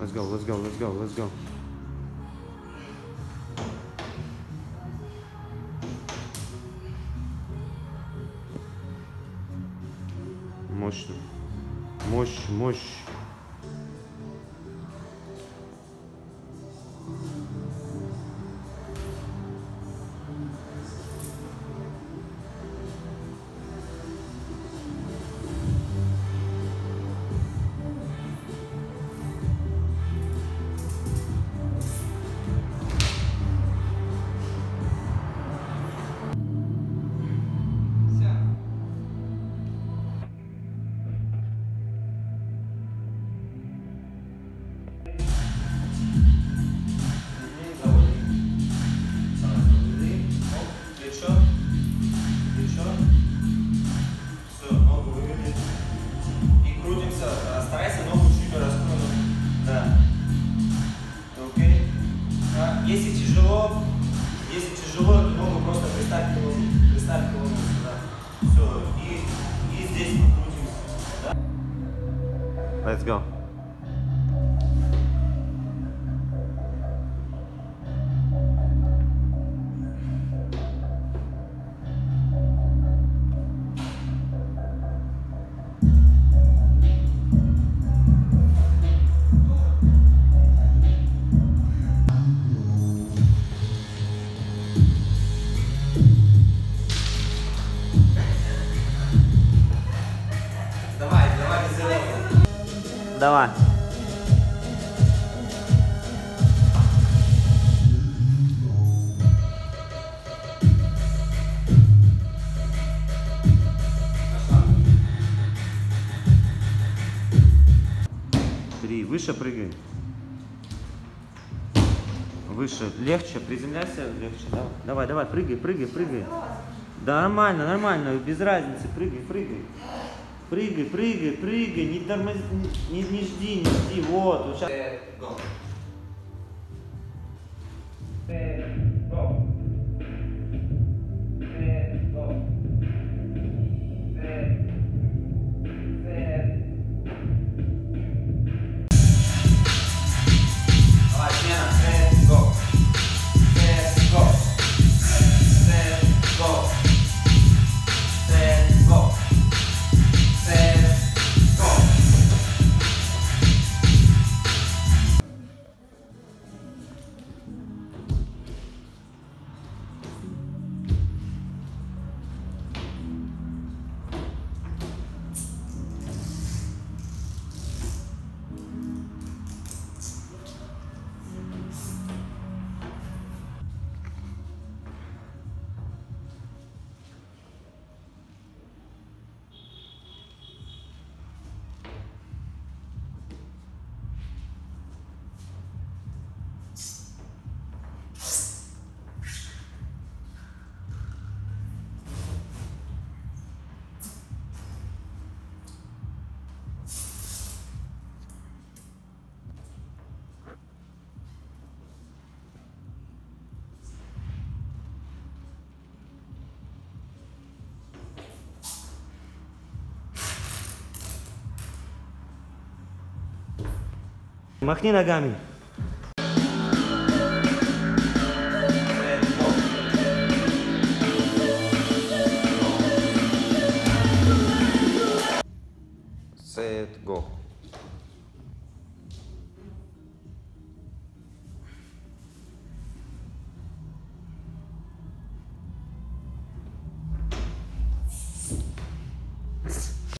Let's go, let's go, let's go, let's go. Мощно. Мощь, мощь. Let's go. Давай. Три. Выше прыгай. Выше. Легче. Приземляйся. Легче. Давай, давай, давай. Прыгай, прыгай, прыгай. Да, нормально, нормально. Без разницы. Прыгай, прыгай. Прыгай, прыгай, прыгай, не тормози, не жди, не жди, вот, вот сейчас. Махни ногами.